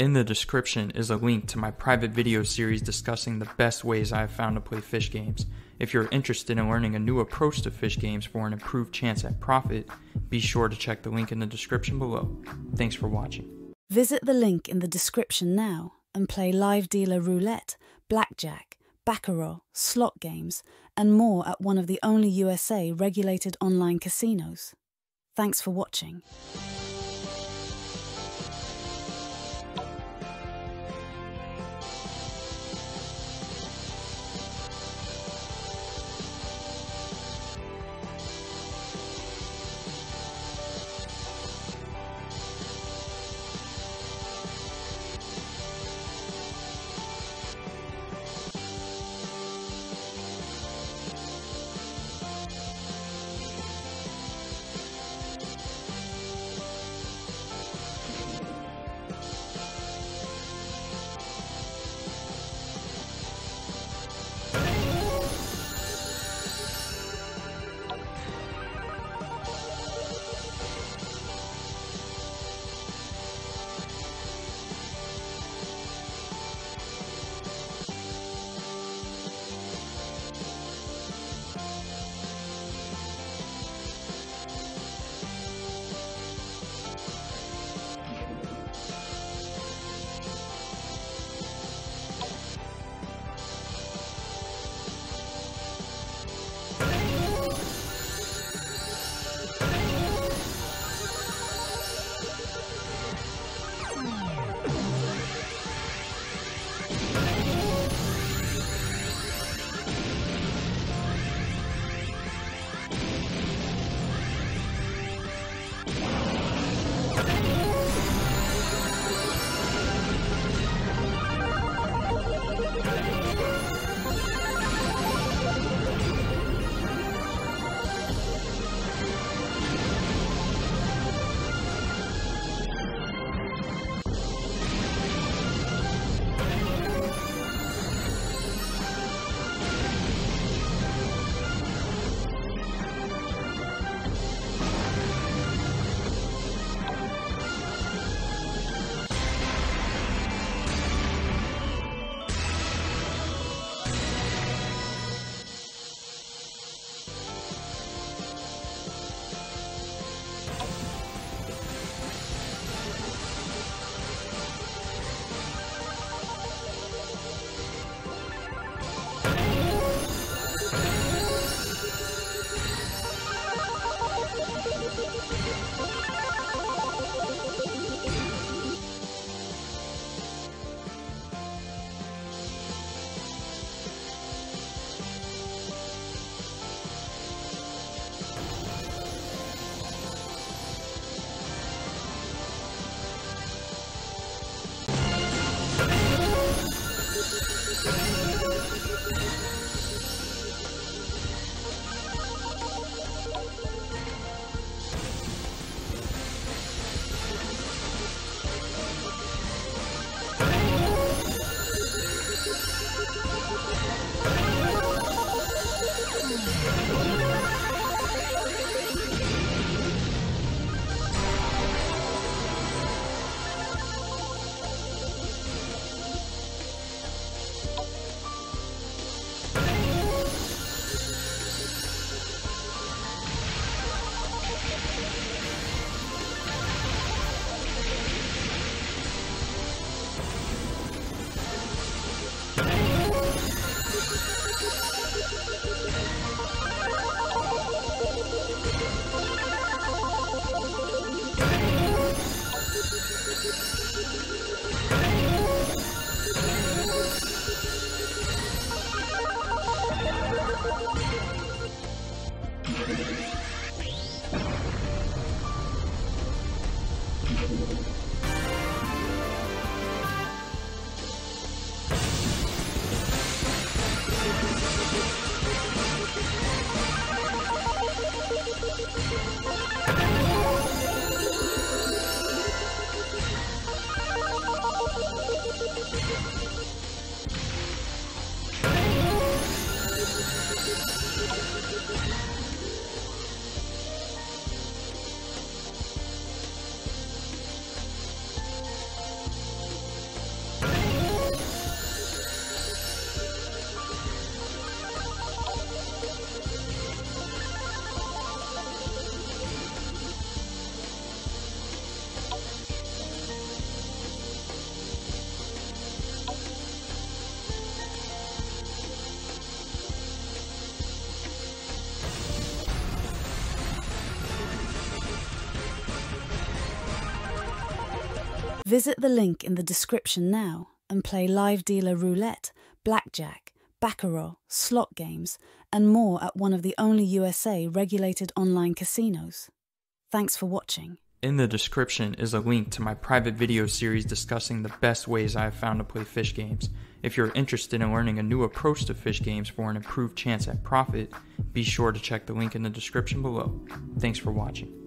In the description is a link to my private video series discussing the best ways I have found to play fish games. If you're interested in learning a new approach to fish games for an improved chance at profit, be sure to check the link in the description below. Thanks for watching. Visit the link in the description now and play live dealer roulette, blackjack, baccarat, slot games, and more at one of the only USA regulated online casinos. Thanks for watching. Visit the link in the description now and play live dealer roulette, blackjack, baccarat, slot games, and more at one of the only USA regulated online casinos. Thanks for watching. In the description is a link to my private video series discussing the best ways I have found to play fish games. If you're interested in learning a new approach to fish games for an improved chance at profit, be sure to check the link in the description below. Thanks for watching.